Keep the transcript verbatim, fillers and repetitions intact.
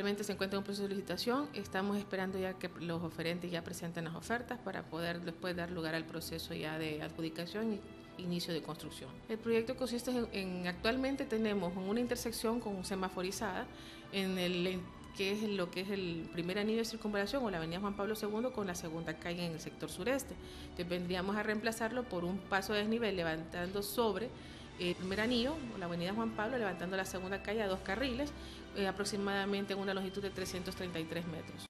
actualmente se encuentra en un proceso de licitación. Estamos esperando ya que los oferentes ya presenten las ofertas para poder después dar lugar al proceso ya de adjudicación y inicio de construcción. El proyecto consiste en, en actualmente tenemos una intersección con semaforizada en el en, que es lo que es el primer anillo de circunvalación o la avenida Juan Pablo segundo con la segunda calle en el sector sureste. Entonces vendríamos a reemplazarlo por un paso de desnivel levantando sobre el primer anillo, la avenida Juan Pablo, levantando la segunda calle a dos carriles, eh, aproximadamente en una longitud de trescientos treinta y tres metros.